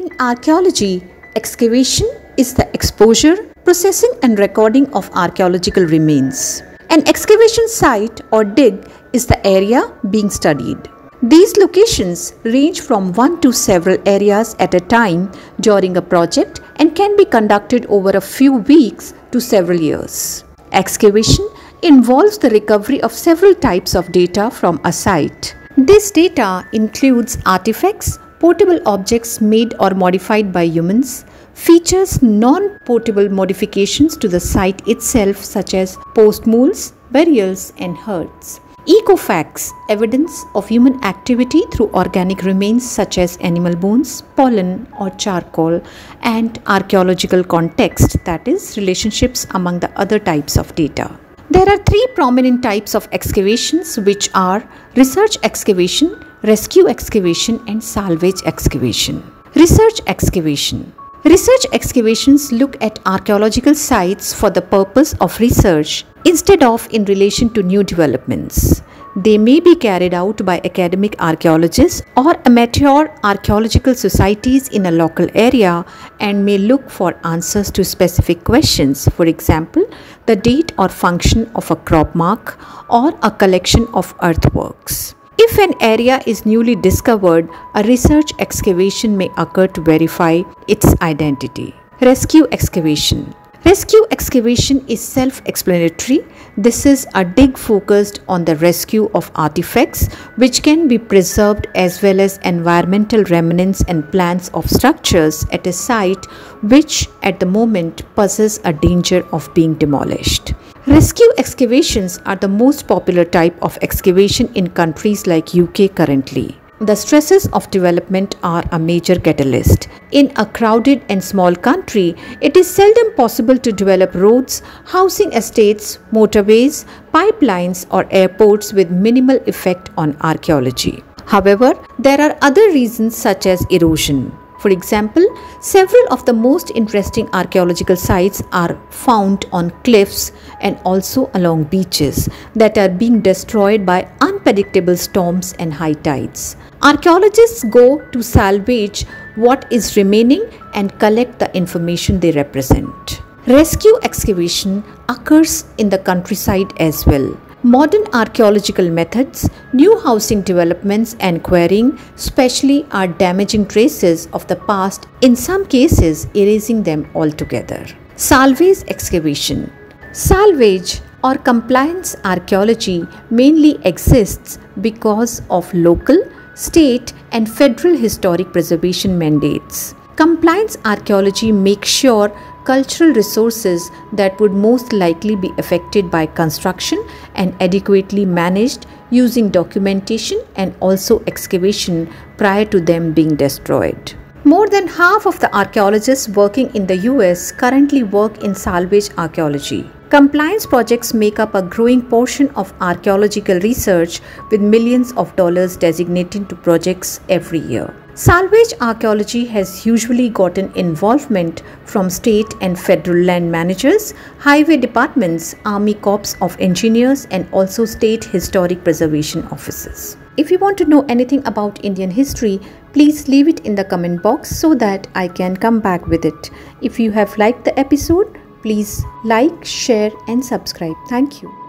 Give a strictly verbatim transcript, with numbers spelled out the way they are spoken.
In archaeology, excavation is the exposure, processing and recording of archaeological remains. An excavation site or dig is the area being studied. These locations range from one to several areas at a time during a project and can be conducted over a few weeks to several years. Excavation involves the recovery of several types of data from a site. This data includes artifacts, portable objects made or modified by humans, features non-portable modifications to the site itself such as post-moles, burials and hearths. Ecofacts, evidence of human activity through organic remains such as animal bones, pollen or charcoal, and archaeological context, that is, relationships among the other types of data. There are three prominent types of excavations, which are research excavation, rescue excavation and salvage excavation. Research excavation. Research excavations look at archaeological sites for the purpose of research instead of in relation to new developments. They may be carried out by academic archaeologists or amateur archaeological societies in a local area and may look for answers to specific questions, for example, the date or function of a crop mark or a collection of earthworks. If an area is newly discovered, a research excavation may occur to verify its identity. Rescue excavation. Rescue excavation is self-explanatory. This is a dig focused on the rescue of artifacts which can be preserved as well as environmental remnants and plans of structures at a site which at the moment poses a danger of being demolished. Rescue excavations are the most popular type of excavation in countries like U K currently. The stresses of development are a major catalyst. In a crowded and small country, it is seldom possible to develop roads, housing estates, motorways, pipelines or airports with minimal effect on archaeology. However, there are other reasons such as erosion. For example, several of the most interesting archaeological sites are found on cliffs and also along beaches that are being destroyed by unpredictable storms and high tides. Archaeologists go to salvage what is remaining and collect the information they represent. Rescue excavation occurs in the countryside as well. Modern archaeological methods, new housing developments and quarrying especially are damaging traces of the past, in some cases erasing them altogether. Salvage excavation. Salvage or compliance archaeology mainly exists because of local, state and federal historic preservation mandates. Compliance archaeology makes sure cultural resources that would most likely be affected by construction and adequately managed using documentation and also excavation prior to them being destroyed. More than half of the archaeologists working in the U S currently work in salvage archaeology. Compliance projects make up a growing portion of archaeological research with millions of dollars designated to projects every year. Salvage archaeology has usually gotten involvement from state and federal land managers, highway departments, Army Corps of Engineers and also state historic preservation offices. If you want to know anything about Indian history, please leave it in the comment box so that I can come back with it. If you have liked the episode, please like, share and subscribe. Thank you.